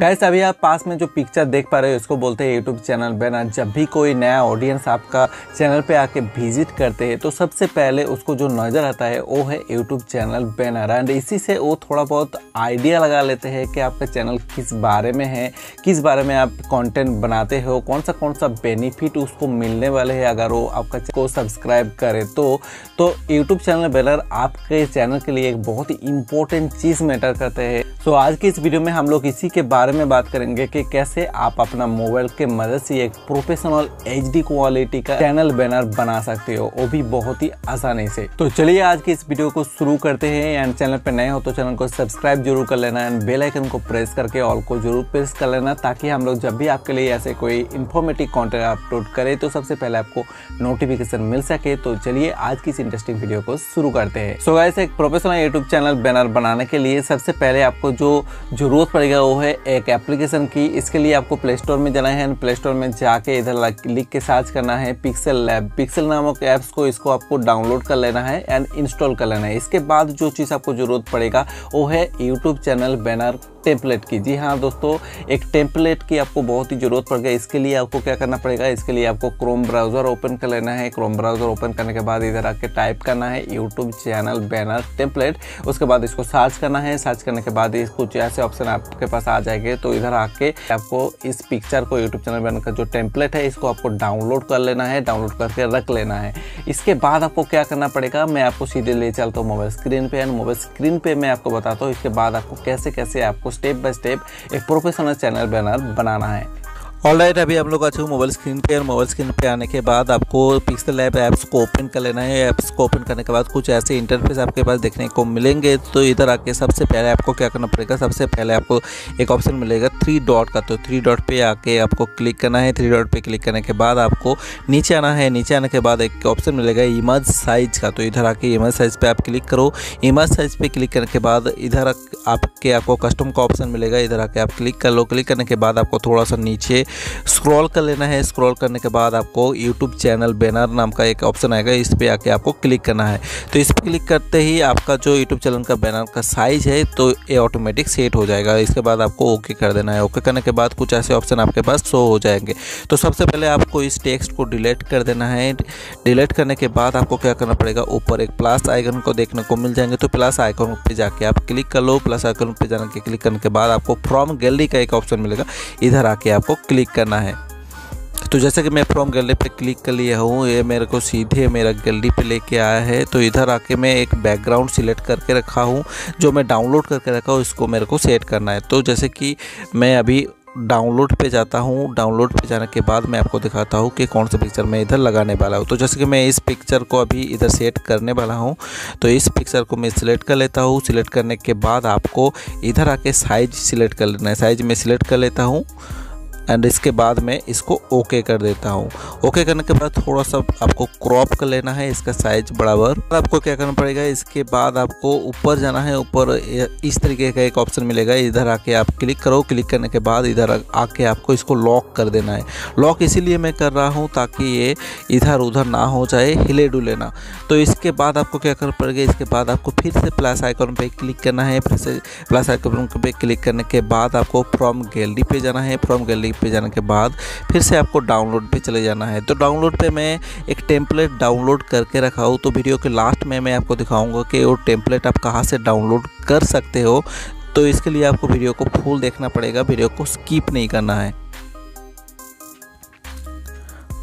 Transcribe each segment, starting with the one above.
Guys अभी आप पास में जो पिक्चर देख पा रहे हो उसको बोलते हैं यूट्यूब चैनल बैनर। जब भी कोई नया ऑडियंस आपका चैनल पे आके विजिट करते हैं तो सबसे पहले उसको जो नज़र आता है वो है यूट्यूब चैनल बैनर। एंड इसी से वो थोड़ा बहुत आइडिया लगा लेते हैं कि आपका चैनल किस बारे में है, किस बारे में आप कॉन्टेंट बनाते हो, कौन सा बेनिफिट उसको मिलने वाले है अगर वो आपका को सब्सक्राइब करे। तो यूट्यूब चैनल बैनर आपके चैनल के लिए एक बहुत ही इंपॉर्टेंट चीज़ मैटर करते हैं। तो आज के इस वीडियो में हम लोग इसी के बारे में बात करेंगे कि कैसे आप अपना मोबाइल के मदद से एक प्रोफेशनल एचडी क्वालिटी का चैनल बैनर बना सकते हो, वो भी बहुत ही आसानी से। तो चलिए आज के इस वीडियो को शुरू करते हैं। एंड चैनल पे नए हो तो चैनल को सब्सक्राइब जरूर कर लेना एंड बेल आइकन को प्रेस करके ऑल को जरूर प्रेस कर लेना, ताकि हम लोग जब भी आपके लिए ऐसे कोई इन्फॉर्मेटिव कॉन्टेंट अपलोड करें तो सबसे पहले आपको नोटिफिकेशन मिल सके। तो चलिए आज की इस इंटरेस्टिंग वीडियो को शुरू करते हैं। सो गाइस, एक प्रोफेशनल यूट्यूब चैनल बैनर बनाने के लिए सबसे पहले आपको जो जरूरत पड़ेगा वो है एक एप्लीकेशन की। इसके लिए आपको प्ले स्टोर में जाना है। प्ले स्टोर में जाके इधर लिख के सर्च करना है पिक्सेललैब। पिक्सेल नामक ऐप्स को इसको आपको डाउनलोड कर लेना है एंड इंस्टॉल कर लेना है। इसके बाद जो चीज़ आपको ज़रूरत पड़ेगा वो है यूट्यूब चैनल बैनर टेम्पलेट की। जी हाँ दोस्तों, एक टेम्पलेट की आपको बहुत ही ज़रूरत पड़ गई। इसके लिए आपको क्या करना पड़ेगा, इसके लिए आपको क्रोम ब्राउज़र ओपन कर लेना है। क्रोम ब्राउज़र ओपन करने के बाद इधर आके टाइप करना है यूट्यूब चैनल बैनर टेम्पलेट। उसके बाद इसको सर्च करना है। सर्च करने के बाद कुछ ऐसे ऑप्शन आपके पास आ जाएंगे। तो इधर आके आपको इस पिक्चर को, यूट्यूब चैनल बैनर का जो टेम्पलेट है, इसको आपको डाउनलोड कर लेना है, डाउनलोड करके रख लेना है। इसके बाद आपको क्या करना पड़ेगा, मैं आपको सीधे ले चलता हूँ मोबाइल स्क्रीन पर एंड मोबाइल स्क्रीन पर मैं आपको बताता हूँ इसके बाद आपको कैसे कैसे आपको स्टेप बाय स्टेप एक प्रोफेशनल चैनल बैनर बनाना है। ऑलराइट, अभी हम लोग अच्छे मोबाइल स्क्रीन पे और मोबाइल स्क्रीन पे आने के बाद आपको पिक्सेललैब ऐप्स को ओपन कर लेना है। ऐप्स को ओपन करने के बाद कुछ ऐसे इंटरफेस आपके पास देखने को मिलेंगे। तो इधर आके सबसे पहले आपको क्या करना पड़ेगा, सबसे पहले आपको एक ऑप्शन मिलेगा 3 डॉट का। तो 3 डॉट पे आके आपको क्लिक करना है। 3 डॉट पे क्लिक करने के बाद आपको नीचे आना है। नीचे आने के बाद एक ऑप्शन मिलेगा इमेज साइज का। तो इधर आके इमेज साइज पर आप क्लिक करो। इमेज साइज पर क्लिक करने के बाद इधर आपके आपको कस्टम का ऑप्शन मिलेगा। इधर आके आप क्लिक कर लो। क्लिक करने के बाद आपको थोड़ा सा नीचे स्क्रॉल कर लेना है। स्क्रॉल करने के बाद आपको YouTube चैनल बैनर नाम का एक ऑप्शन आएगा, इस पे आके आपको क्लिक करना है। तो इस पर क्लिक करते ही आपका जो YouTube चैनल का बैनर का साइज है तो ये ऑटोमेटिक सेट हो जाएगा। इसके बाद आपको ओके कर देना है। ओके करने के बाद कुछ ऐसे ऑप्शन आपके पास शो हो जाएंगे। तो सबसे पहले आपको इस टेक्स्ट को डिलीट कर देना है। डिलीट करने के बाद आपको क्या करना पड़ेगा, ऊपर एक प्लस आइकन को देखने को मिल जाएंगे। तो प्लस आइकन पर जाके आप क्लिक कर लो। प्लस आइकन पर जाने क्लिक करने के बाद आपको फ्रॉम गैलरी का एक ऑप्शन मिलेगा। इधर आके आपको क्लिक करना है। तो जैसे कि मैं फ्रॉम गैलरी पे क्लिक कर लिया हूँ, ये मेरे को सीधे मेरा गैलरी पे लेके आया है। तो इधर आके मैं एक बैकग्राउंड सिलेक्ट करके रखा हूँ, जो मैं डाउनलोड करके रखा हूँ, इसको मेरे को सेट करना है। तो जैसे कि मैं अभी डाउनलोड पे जाता हूँ। डाउनलोड पे जाने के बाद मैं आपको दिखाता हूँ कि कौन सा पिक्चर मैं इधर लगाने वाला हूँ। तो जैसे कि मैं इस पिक्चर को अभी इधर सेट करने वाला हूँ। तो इस पिक्चर को मैं सिलेक्ट कर लेता हूँ। सिलेक्ट करने के बाद आपको इधर आके साइज सिलेक्ट कर लेना है। साइज में सिलेक्ट कर लेता हूँ एंड इसके बाद मैं इसको ओके कर देता हूँ। ओके करने के बाद थोड़ा सा आपको क्रॉप कर लेना है, इसका साइज बराबर। आपको क्या करना पड़ेगा, इसके बाद आपको ऊपर जाना है। ऊपर इस तरीके का एक ऑप्शन मिलेगा, इधर आके आप क्लिक करो। क्लिक करने के बाद इधर आके आपको इसको लॉक कर देना है। लॉक इसीलिए मैं कर रहा हूँ ताकि ये इधर उधर ना हो जाए, हिले डुले ना। तो इसके बाद आपको क्या करना पड़ेगा, इसके बाद आपको फिर से प्लस आइकॉन पर क्लिक करना है। फिर से प्लस आइकॉन पर क्लिक करने के बाद आपको फ्रॉम गैलरी पर जाना है। फ्रॉम गैलरी पे जाने के बाद फिर से आपको डाउनलोड पे चले जाना है। तो डाउनलोड पे मैं एक टेम्पलेट डाउनलोड करके रखा हूँ। तो वीडियो के लास्ट में मैं आपको दिखाऊंगा कि वो टेम्पलेट आप कहाँ से डाउनलोड कर सकते हो। तो इसके लिए आपको वीडियो को फुल देखना पड़ेगा, वीडियो को स्किप नहीं करना है।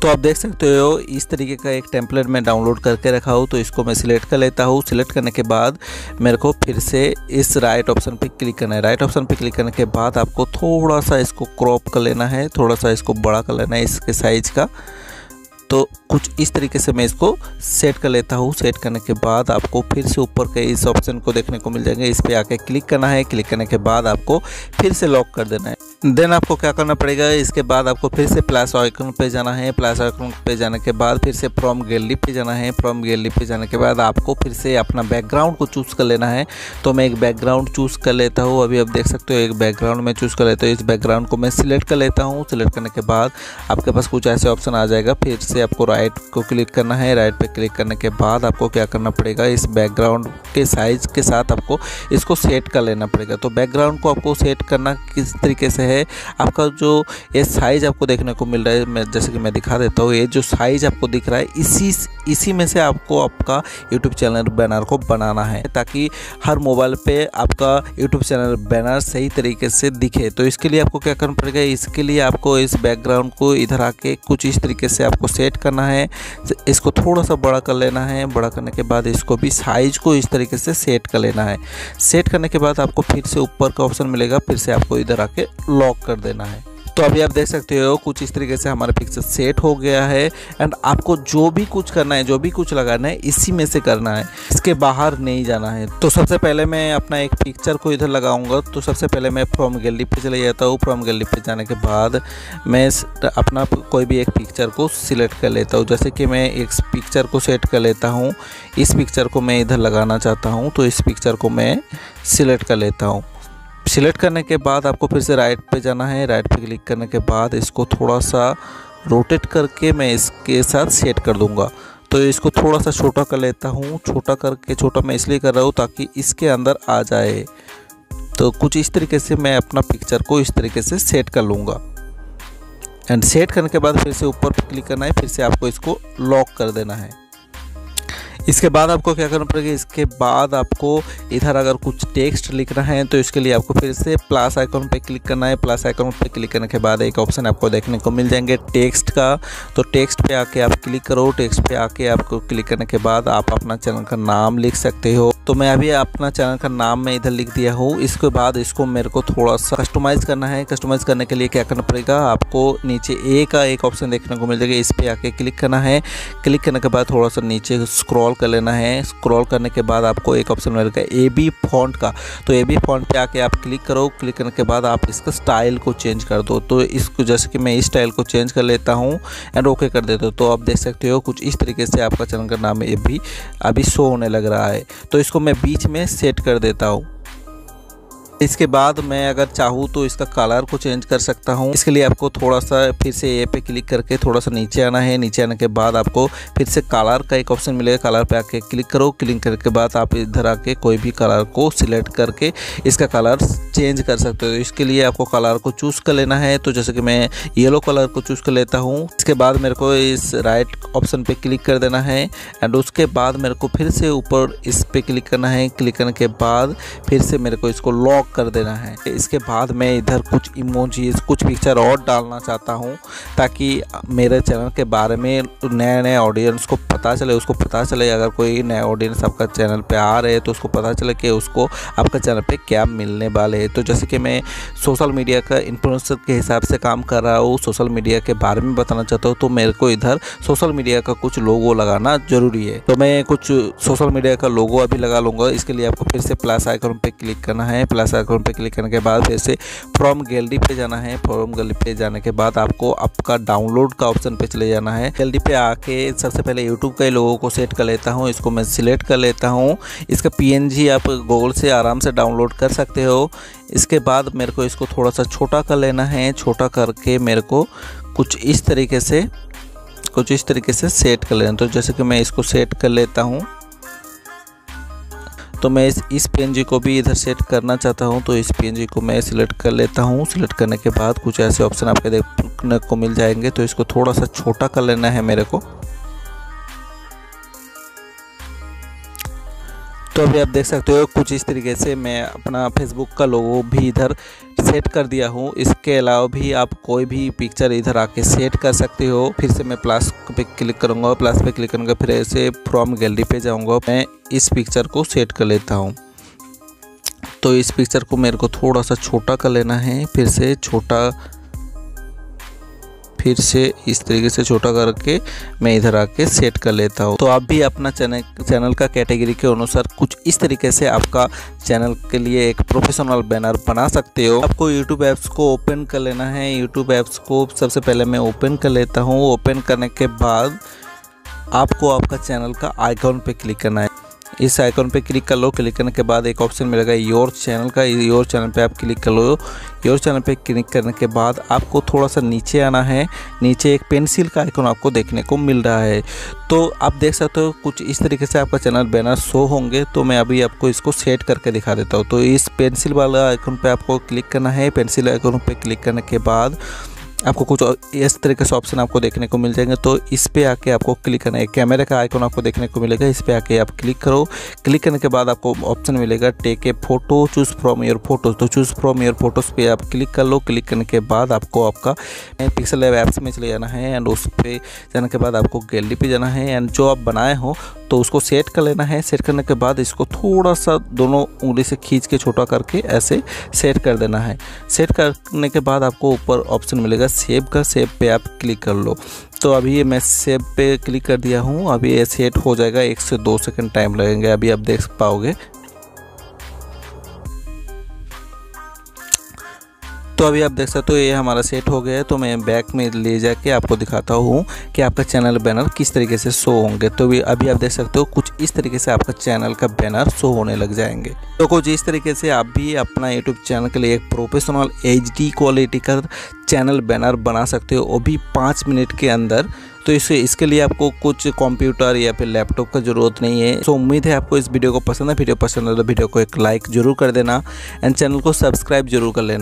तो आप देख सकते हो इस तरीके का एक टेम्पलेट मैं डाउनलोड करके रखा हूँ। तो इसको मैं सिलेक्ट कर लेता हूँ। सिलेक्ट करने के बाद मेरे को फिर से इस राइट ऑप्शन पे क्लिक करना है। राइट ऑप्शन पे क्लिक करने के बाद आपको थोड़ा सा इसको क्रॉप कर लेना है, थोड़ा सा इसको बड़ा कर लेना है इसके साइज का। तो कुछ इस तरीके से मैं इसको सेट कर लेता हूँ। सेट करने के बाद आपको फिर से ऊपर के इस ऑप्शन को देखने को मिल जाएंगे, इस पर आके क्लिक करना है। क्लिक करने के बाद आपको फिर से लॉक कर देना है। देन आपको क्या करना पड़ेगा, इसके बाद आपको फिर से प्लस आइकन पे जाना है। प्लस आइकन पे जाने के बाद फिर से फ्रॉम गैलरी पे जाना है। फ्रॉम गैलरी पे जाने के बाद आपको फिर से अपना बैकग्राउंड को चूज़ कर लेना है। तो मैं एक बैकग्राउंड चूज़ कर लेता हूँ। अभी आप देख सकते हो एक बैकग्राउंड मैं चूज़ कर लेता हूँ। इस बैकग्राउंड को मैं सिलेक्ट कर लेता हूँ। सिलेक्ट करने के बाद आपके पास कुछ ऐसे ऑप्शन आ जाएगा। फिर से से आपको राइट को क्लिक करना है। राइट पे क्लिक करने के बाद आपको क्या करना पड़ेगा, इस बैकग्राउंड के साइज़ के साथ आपको इसको सेट कर लेना पड़ेगा। तो बैकग्राउंड को आपको सेट करना किस तरीके से है, आपका जो ये साइज़ आपको देखने को मिल रहा है, मैं जैसे कि मैं दिखा देता हूँ, ये जो साइज़ आपको दिख रहा है इसी में से आपको आपका यूट्यूब चैनल बैनर को बनाना है ताकि हर मोबाइल पे आपका यूट्यूब चैनल बैनर सही तरीके से दिखे। तो इसके लिए आपको क्या करना पड़ेगा, इसके लिए आपको इस बैकग्राउंड को इधर आके कुछ इस तरीके से आपको सेट करना है। इसको थोड़ा सा बड़ा कर लेना है। बड़ा करने के बाद इसको भी साइज को इस तरीके से सेट कर लेना है। सेट करने के बाद आपको फिर से ऊपर का ऑप्शन मिलेगा, फिर से आपको इधर आके लॉक कर देना है। तो अभी आप देख सकते हो कुछ इस तरीके से हमारा पिक्सल सेट हो गया है। एंड आपको जो भी कुछ करना है, जो भी कुछ लगाना है, इसी में से करना है, इसके बाहर नहीं जाना है। तो सबसे पहले मैं अपना एक पिक्चर को इधर लगाऊंगा। तो सबसे पहले मैं फ्रॉम गैलरी पे चले जाता हूँ। फ्रॉम गैलरी पे जाने के बाद मैं अपना कोई भी एक पिक्चर को सिलेक्ट कर लेता हूँ। जैसे कि मैं एक पिक्चर को सेट कर लेता हूँ, इस पिक्चर को मैं इधर लगाना चाहता हूँ, तो इस पिक्चर को मैं सिलेक्ट कर लेता हूँ। सिलेक्ट करने के बाद आपको फिर से राइट पे जाना है। राइट पे क्लिक करने के बाद इसको थोड़ा सा रोटेट करके मैं इसके साथ सेट कर दूंगा। तो इसको थोड़ा सा छोटा कर लेता हूँ। छोटा करके, छोटा मैं इसलिए कर रहा हूँ ताकि इसके अंदर आ जाए। तो कुछ इस तरीके से मैं अपना पिक्चर को इस तरीके से सेट कर लूँगा। एंड सेट करने के बाद फिर से ऊपर पर क्लिक करना है, फिर से आपको इसको लॉक कर देना है। इसके बाद आपको क्या करना पड़ेगा, इसके बाद आपको इधर अगर कुछ टेक्स्ट लिखना है तो इसके लिए आपको फिर से प्लस आइकॉन पे क्लिक करना है। प्लस आइकॉन पे क्लिक करने के बाद एक ऑप्शन आपको देखने को मिल जाएंगे टेक्स्ट का। तो टेक्स्ट पे आके आप क्लिक करो। टेक्स्ट पे आके आपको क्लिक करने के बाद आप अपना चैनल का नाम लिख सकते हो। तो मैं अभी अपना चैनल का नाम मैं इधर लिख दिया हूँ। इसके बाद इसको मेरे को थोड़ा सा कस्टमाइज़ करना है। कस्टमाइज़ करने के लिए क्या करना पड़ेगा, आपको नीचे ए का एक ऑप्शन देखने को मिल जाएगा, इस पर आके क्लिक करना है। क्लिक करने के बाद थोड़ा सा नीचे स्क्रॉल कर लेना है। स्क्रॉल करने के बाद आपको एक ऑप्शन मिलेगा एबी फॉन्ट का। तो एबी फॉन्ट पे आके आप क्लिक करो। क्लिक करने के बाद आप इसका स्टाइल को चेंज कर दो। तो इसको जैसे कि मैं इस स्टाइल को चेंज कर लेता हूं एंड ओके कर देता हूं। तो आप देख सकते हो कुछ इस तरीके से आपका चैनल का नाम ये भी अभी शो होने लग रहा है। तो इसको मैं बीच में सेट कर देता हूँ। इसके बाद मैं अगर चाहूँ तो इसका कलर को चेंज कर सकता हूँ। इसके लिए आपको थोड़ा सा फिर से ए पे क्लिक करके थोड़ा सा नीचे आना है। नीचे आने के बाद आपको फिर से कलर का एक ऑप्शन मिलेगा, कलर पे आके क्लिक करो। क्लिक करने के बाद आप इधर आके कोई भी कलर को सिलेक्ट करके इसका कलर चेंज कर सकते हो। इसके लिए आपको कलर को चूज़ कर लेना है। तो जैसे कि मैं येलो कलर को चूज़ कर लेता हूँ। इसके बाद मेरे को इस राइट ऑप्शन पर क्लिक कर देना है एंड उसके बाद मेरे को फिर से ऊपर इस पर क्लिक करना है। क्लिक करने के बाद फिर से मेरे को इसको लॉक कर देना है। इसके बाद मैं इधर कुछ इमोजीज, कुछ पिक्चर और डालना चाहता हूं ताकि मेरे चैनल के बारे में नए नए ऑडियंस को पता चले, उसको पता चले, अगर कोई नया ऑडियंस आपका चैनल पे आ रहे हैं तो उसको पता चले कि उसको आपका चैनल पे क्या मिलने वाले हैं। तो जैसे कि मैं सोशल मीडिया का इन्फ्लुएंसर के हिसाब से काम कर रहा हूँ, सोशल मीडिया के बारे में बताना चाहता हूँ, तो मेरे को इधर सोशल मीडिया का कुछ लोगो लगाना जरूरी है। तो मैं कुछ सोशल मीडिया का लोगो अभी लगा लूँगा। इसके लिए आपको फिर से प्लस आइकॉन पे क्लिक करना है। प्लस अकाउंट पे क्लिक करने के बाद फिर से फ्रॉम गैलरी पे जाना है। फ्रॉम गैलरी पे जाने के बाद आपको आपका डाउनलोड का ऑप्शन पे चले जाना है। गैलरी पे आके सबसे पहले यूट्यूब के लोगों को सेट कर लेता हूँ। इसको मैं सिलेक्ट कर लेता हूँ। इसका पीएनजी आप गूगल से आराम से डाउनलोड कर सकते हो। इसके बाद मेरे को इसको थोड़ा सा छोटा कर लेना है। छोटा करके मेरे को कुछ इस तरीके से सेट कर लेना। तो जैसे कि मैं इसको सेट कर लेता हूँ। तो मैं इस PNG को भी इधर सेट करना चाहता हूं, तो इस PNG को मैं सिलेक्ट कर लेता हूं। सिलेक्ट करने के बाद कुछ ऐसे ऑप्शन आपके देखने को मिल जाएंगे। तो इसको थोड़ा सा छोटा कर लेना है मेरे को। तो अभी आप देख सकते हो कुछ इस तरीके से मैं अपना फेसबुक का लोगो भी इधर सेट कर दिया हूँ। इसके अलावा भी आप कोई भी पिक्चर इधर आके सेट कर सकते हो। फिर से मैं प्लस पे क्लिक करूँगा। प्लस पे क्लिक करूँगा, फिर ऐसे फ्रॉम गैलरी पे जाऊँगा। मैं इस पिक्चर को सेट कर लेता हूँ। तो इस पिक्चर को मेरे को थोड़ा सा छोटा कर लेना है। फिर से छोटा, फिर से इस तरीके से छोटा करके मैं इधर आके सेट कर लेता हूँ। तो आप भी अपना चैनल का कैटेगरी के अनुसार कुछ इस तरीके से आपका चैनल के लिए एक प्रोफेशनल बैनर बना सकते हो। आपको YouTube ऐप्स को ओपन कर लेना है। YouTube ऐप्स को सबसे पहले मैं ओपन कर लेता हूँ। ओपन करने के बाद आपको आपका चैनल का आइकॉन पे क्लिक करना है। इस आइकॉन पे क्लिक कर लो। क्लिक करने के बाद एक ऑप्शन मिलेगा योर चैनल का, योर चैनल पे आप क्लिक कर लो। योर चैनल पे क्लिक करने के बाद आपको थोड़ा सा नीचे आना है। नीचे एक पेंसिल का आइकॉन आपको देखने को मिल रहा है, तो आप देख सकते हो कुछ इस तरीके से आपका चैनल बैनर शो होंगे। तो मैं अभी आपको इसको सेट करके दिखा देता हूँ। तो इस पेंसिल वाला आइकॉन पर आपको क्लिक करना है। पेंसिल आइकॉन पर क्लिक करने के बाद आपको कुछ इस तरीके से ऑप्शन आपको देखने को मिल जाएंगे। तो इस पे आके आपको क्लिक करना है। कैमरे का आइकॉन आपको देखने को मिलेगा, इस पे आके आप क्लिक करो। क्लिक करने के बाद आपको ऑप्शन मिलेगा take a photo, choose from your photos. तो चूज़ फ्रॉम योर फोटोज़ पे आप क्लिक कर लो। क्लिक करने के बाद आपको आपका पिक्सेललैब ऐप्स में चले जाना है एंड उस पर जाने के बाद आपको गैलरी पर जाना है एंड जो आप बनाए हो तो उसको सेट कर लेना है। सेट करने के बाद इसको थोड़ा सा दोनों उंगली से खींच के छोटा करके ऐसे सेट कर देना है। सेट करने के बाद आपको ऊपर ऑप्शन मिलेगा सेव का, सेव पे आप क्लिक कर लो। तो अभी ये मैं सेव पे क्लिक कर दिया हूँ। अभी ये सेट हो जाएगा, 1 से 2 सेकंड टाइम लगेंगे, अभी आप देख पाओगे। तो अभी आप देख सकते हो ये हमारा सेट हो गया है। तो मैं बैक में ले जाके आपको दिखाता हूँ कि आपका चैनल बैनर किस तरीके से शो होंगे। तो अभी आप देख सकते हो कुछ इस तरीके से आपका चैनल का बैनर शो होने लग जाएंगे। तो कुछ इस तरीके से आप भी अपना यूट्यूब चैनल के लिए एक प्रोफेशनल HD क्वालिटी का चैनल बैनर बना सकते हो, वो भी 5 मिनट के अंदर। तो इसके लिए आपको कुछ कंप्यूटर या फिर लैपटॉप का ज़रूरत नहीं है। तो उम्मीद है आपको इस वीडियो को पसंद है। वीडियो पसंद है तो वीडियो को एक लाइक जरूर कर देना एंड चैनल को सब्सक्राइब जरूर कर लेना।